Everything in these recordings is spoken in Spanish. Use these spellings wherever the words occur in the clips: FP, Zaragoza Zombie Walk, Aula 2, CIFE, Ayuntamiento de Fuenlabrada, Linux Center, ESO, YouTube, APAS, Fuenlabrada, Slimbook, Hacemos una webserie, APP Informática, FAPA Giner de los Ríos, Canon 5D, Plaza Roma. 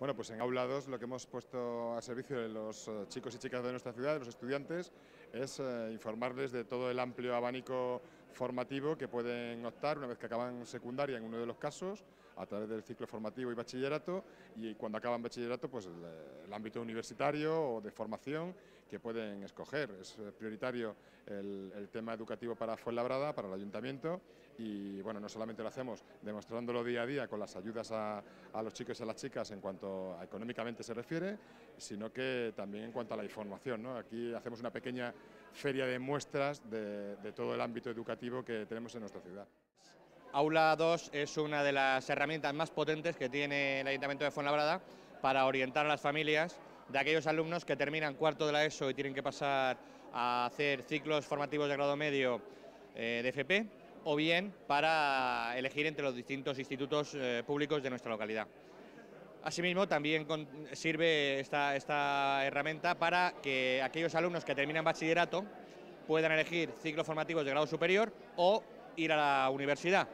Bueno, pues en Aula 2 lo que hemos puesto a servicio de los chicos y chicas de nuestra ciudad, de los estudiantes, es informarles de todo el amplio abanico formativo que pueden optar una vez que acaban secundaria en uno de los casos, a través del ciclo formativo y bachillerato, y cuando acaban bachillerato, pues el ámbito universitario o de formación que pueden escoger. Es prioritario el tema educativo para Fuenlabrada, para el ayuntamiento, y bueno, no solamente lo hacemos demostrándolo día a día con las ayudas a los chicos y a las chicas en cuanto a económicamente se refiere, sino que también en cuanto a la información, ¿no? Aquí hacemos una pequeña feria de muestras de todo el ámbito educativo que tenemos en nuestra ciudad. Aula 2 es una de las herramientas más potentes que tiene el Ayuntamiento de Fuenlabrada para orientar a las familias de aquellos alumnos que terminan cuarto de la ESO y tienen que pasar a hacer ciclos formativos de grado medio de FP, o bien para elegir entre los distintos institutos públicos de nuestra localidad. Asimismo, también sirve esta herramienta para que aquellos alumnos que terminan bachillerato puedan elegir ciclos formativos de grado superior o ir a la universidad.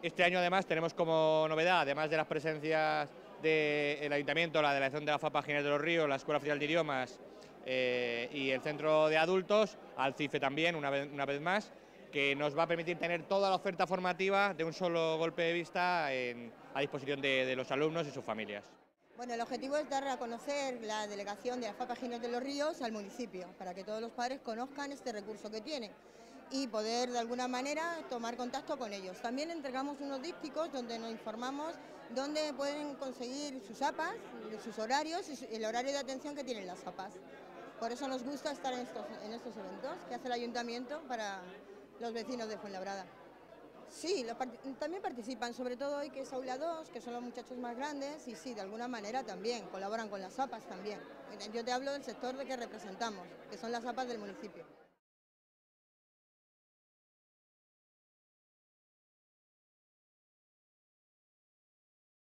Este año además tenemos como novedad, además de las presencias del Ayuntamiento, la delegación de la FAPA Giner de los Ríos, la Escuela Oficial de Idiomas y el Centro de Adultos, al CIFE también, una vez más, que nos va a permitir tener toda la oferta formativa de un solo golpe de vista a disposición de los alumnos y sus familias. Bueno, el objetivo es dar a conocer la delegación de la FAPA Giner de los Ríos al municipio, para que todos los padres conozcan este recurso que tienen y poder de alguna manera tomar contacto con ellos. También entregamos unos dípticos donde nos informamos dónde pueden conseguir sus APAS, sus horarios y el horario de atención que tienen las APAS. Por eso nos gusta estar en estos eventos que hace el ayuntamiento para los vecinos de Fuenlabrada. Sí, también participan, sobre todo hoy que es Aula 2, que son los muchachos más grandes, y sí, de alguna manera también, colaboran con las APAS también. Yo te hablo del sector de que representamos, que son las APAS del municipio.